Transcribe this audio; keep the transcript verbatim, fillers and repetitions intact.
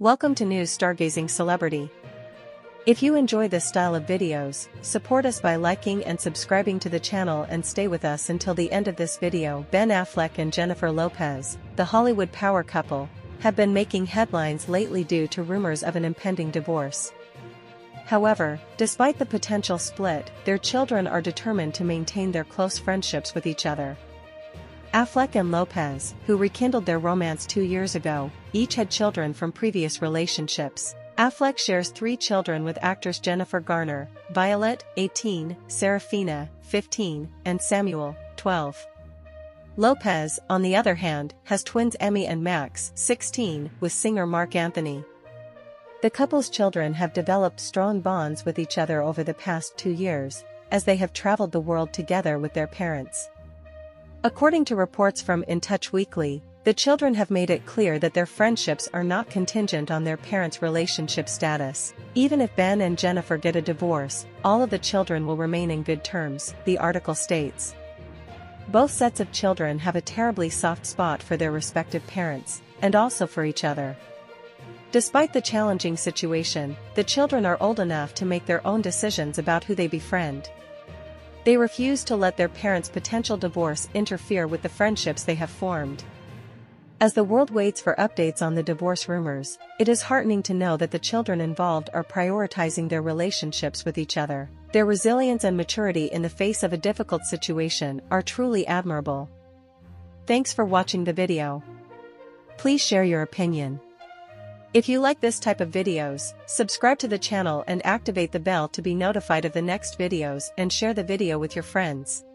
Welcome to News Stargazing Celebrity. If you enjoy this style of videos, support us by liking and subscribing to the channel and stay with us until the end of this video. Ben Affleck and Jennifer Lopez, the Hollywood power couple, have been making headlines lately due to rumors of an impending divorce. However, despite the potential split, their children are determined to maintain their close friendships with each other. Affleck and Lopez, who rekindled their romance two years ago, each had children from previous relationships. Affleck shares three children with actress Jennifer Garner, Violet, eighteen, Seraphina, fifteen, and Samuel, twelve. Lopez, on the other hand, has twins Emmy and Max, sixteen, with singer Marc Anthony. The couple's children have developed strong bonds with each other over the past two years, as they have traveled the world together with their parents. According to reports from In Touch Weekly, the children have made it clear that their friendships are not contingent on their parents' relationship status. Even if Ben and Jennifer get a divorce, all of the children will remain in good terms, the article states. Both sets of children have a terribly soft spot for their respective parents, and also for each other. Despite the challenging situation, the children are old enough to make their own decisions about who they befriend. They refuse to let their parents' potential divorce interfere with the friendships they have formed. As the world waits for updates on the divorce rumors, it is heartening to know that the children involved are prioritizing their relationships with each other. Their resilience and maturity in the face of a difficult situation are truly admirable. Thanks for watching the video. Please share your opinion. If you like this type of videos, subscribe to the channel and activate the bell to be notified of the next videos, and share the video with your friends.